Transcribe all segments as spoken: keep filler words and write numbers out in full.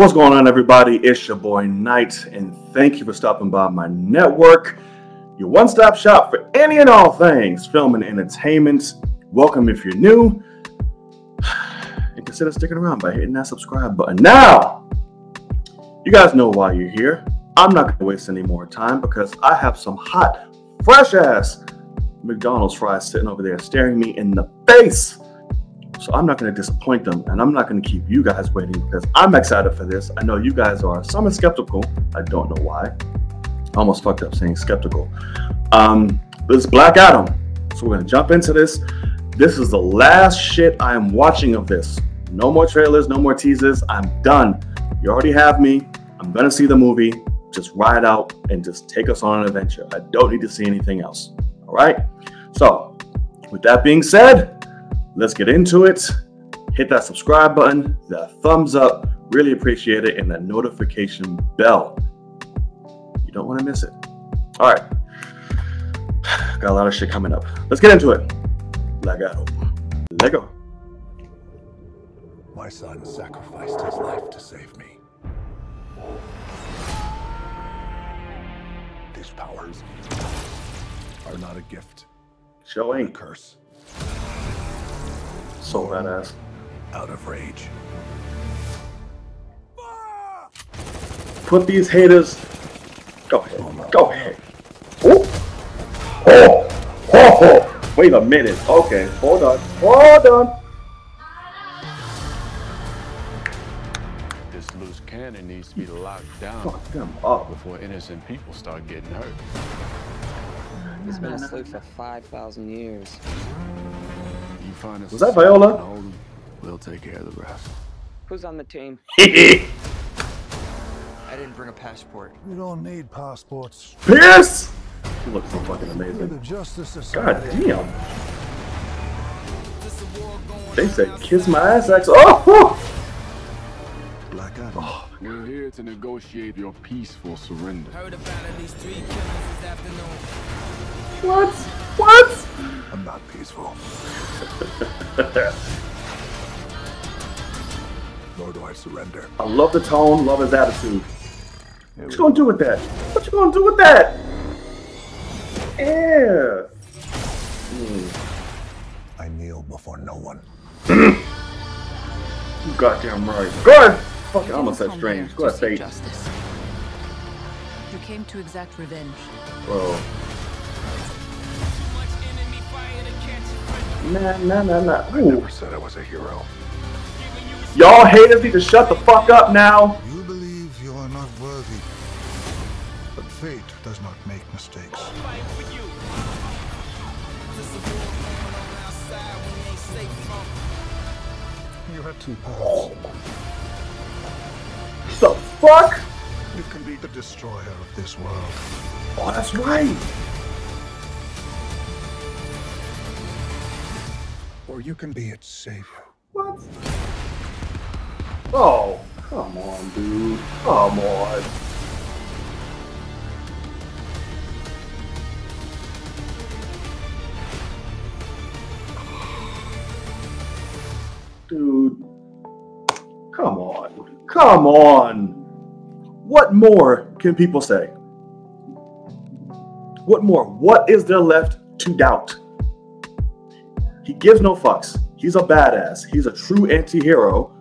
What's going on, everybody? It's your boy Knight, and thank you for stopping by my network, your one-stop shop for any and all things film and entertainment. Welcome if you're new, and consider sticking around by hitting that subscribe button. Now, you guys know why you're here. I'm not gonna waste any more time because I have some hot, fresh-ass McDonald's fries sitting over there staring me in the face. So I'm not going to disappoint them, and I'm not going to keep you guys waiting because I'm excited for this. I know you guys are somewhat skeptical. I don't know why. I almost fucked up saying skeptical. Um, this is Black Adam. So we're going to jump into this. This is the last shit I am watching of this. No more trailers, no more teasers. I'm done. You already have me. I'm going to see the movie. Just ride out and just take us on an adventure. I don't need to see anything else. All right? So with that being said, let's get into it. Hit that subscribe button, that thumbs up, really appreciate it, and that notification bell. You don't want to miss it. All right, got a lot of shit coming up. Let's get into it. Black Adam. Let go. My son sacrificed his life to save me. These powers are not a gift. Show ain't a curse. So badass. Out of rage. Put these haters. Go ahead. Oh, no. Go ahead. Oh. Oh. Oh. Oh. Wait a minute. Okay. Hold on. Hold on. This loose cannon needs to be locked down. Fuck them up before innocent people start getting hurt. He's been asleep for five thousand years. Was that Viola? We'll take care of the rest. Who's on the team? I didn't bring a passport. We don't need passports. Pierce! She looks so fucking amazing. God damn. They said kiss my ass. Oh! Oh. Black Adam. Oh. We're here to negotiate your peaceful surrender. Heard about at least three killings this afternoon. What? What? I'm not peaceful. Nor do I surrender. I love the tone, love his attitude. What you gonna do with that? What you gonna do with that? Yeah. Mm. I kneel before no one. You goddamn right. Go ahead. Fuck, I almost said strange. Go ahead, say justice. You came to exact revenge. Whoa. Nah, nah, nah, nah. I never said I was a hero. Y'all haters need to shut the fuck up now. You believe you are not worthy, but fate does not make mistakes. You had two powers. What the fuck? You can be the destroyer of this world. Oh, that's right. Or you can be its savior. What? Oh, come on, dude. Come on. Dude. Come on. Come on. What more can people say? What more? What is there left to doubt? He gives no fucks. He's a badass. He's a true anti-hero.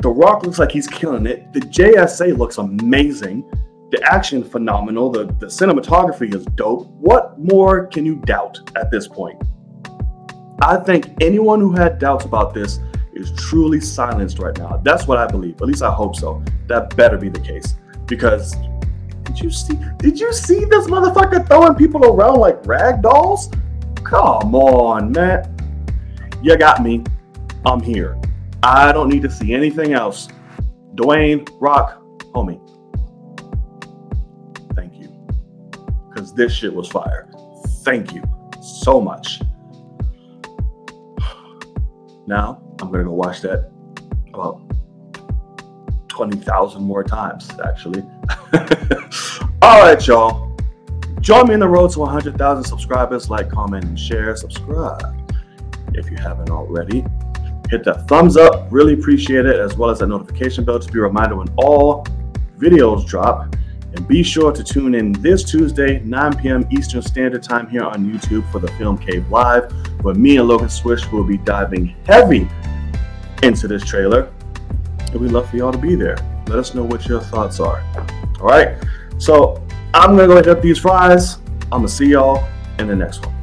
The Rock looks like he's killing it. The J S A looks amazing. The action phenomenal. The, the cinematography is dope. What more can you doubt at this point? I think anyone who had doubts about this is truly silenced right now. That's what I believe. At least I hope so. That better be the case. Because did you see, did you see this motherfucker throwing people around like rag dolls? Come on, man. You got me. I'm here. I don't need to see anything else. Dwayne, Rock, homie. Thank you. Because this shit was fire. Thank you so much. Now, I'm going to go watch that about twenty thousand more times, actually. All right, y'all. Join me on the road to one hundred thousand subscribers. Like, comment, and share. Subscribe if you haven't already. hit that thumbs up, really appreciate it, as well as that notification bell to be reminded when all videos drop. And be sure to tune in this Tuesday, nine p m Eastern Standard Time here on YouTube for the Film Cave Live, where me and Logan Swish will be diving heavy into this trailer. And we'd love for y'all to be there. Let us know what your thoughts are. All right. So I'm going to go ahead and hit up these fries. I'm going to see y'all in the next one.